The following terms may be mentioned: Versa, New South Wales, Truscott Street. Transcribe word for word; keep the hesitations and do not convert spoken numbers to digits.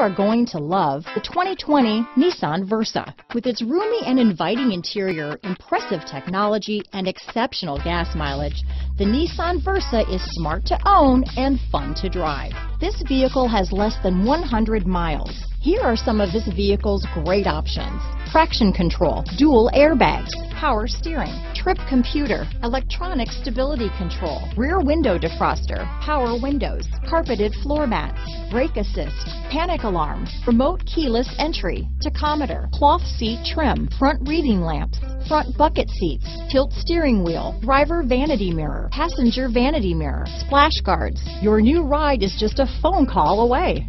are going to love the twenty twenty Nissan Versa. With its roomy and inviting interior, impressive technology, and exceptional gas mileage, the Nissan Versa is smart to own and fun to drive. This vehicle has less than one hundred miles. Here are some of this vehicle's great options: traction control, dual airbags, power steering, trip computer, electronic stability control, rear window defroster, power windows, carpeted floor mats, brake assist, panic alarm, remote keyless entry, tachometer, cloth seat trim, front reading lamps, front bucket seats, tilt steering wheel, driver vanity mirror, passenger vanity mirror, splash guards. Your new ride is just a phone call away.